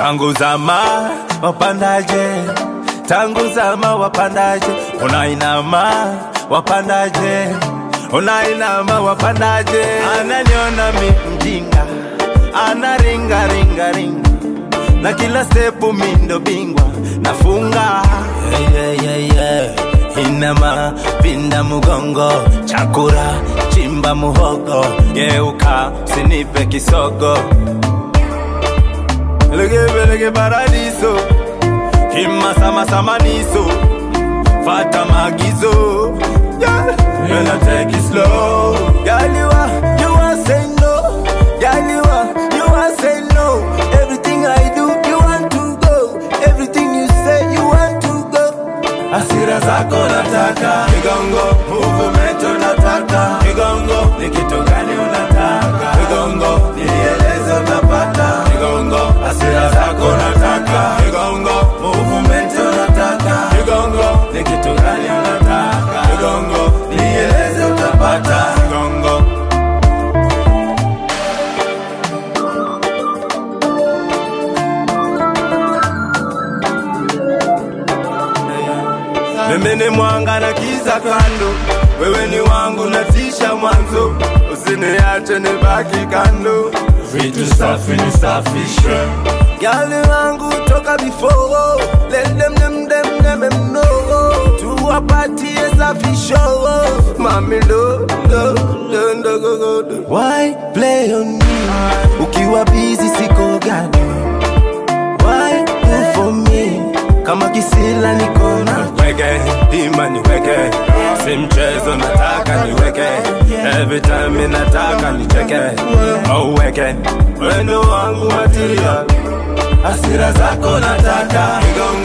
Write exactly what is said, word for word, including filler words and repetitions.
Tangu zama wapandaje, tangu zama wapandaje, unainama wapandaje, unainama wapandaje. Ananiona mi mjinga, anaringa ringa ringa, na kila stepu mindo bingwa, nafunga. Yeah, yeah, yeah, yeah. Inama, pinda mugongo, chakura, chimba muhogo, yeuka, sinipe kisogo. Legebe lege paradiso, kima sama sama niso, fata magizo, yeah. When I take it slow, girl you are, you are saying no, girl you are, you are saying no. Everything I do, you want to go, everything you say, you want to go. Asira zako nataka, kigongo, movimento nataka, kigongo, nikito gani unataka, kigongo, nielezo napata. Asira zako nataka, kigongo, movimento nataka, kigongo, ni kitu gani unataka, kigongo, nieleze utapata, kigongo. Mimi ni mwanga na giza kando, wewe ni wangu natisha mwanzo, usiniache nibaki kando. Vitu safi ni safishe, gali wangu toka before. Let them them them them them know. Tuwa pati ye safisho. Mami do do do do go go do. Why play on me? Ukiwa busy siko gani. Why do for me? Kama kisila nikona. Wege, ima niweke, si mchezo nataka niweke. Every time inataka nicheke. Oh weke, wendo wangu watiria. Asira zako nataka.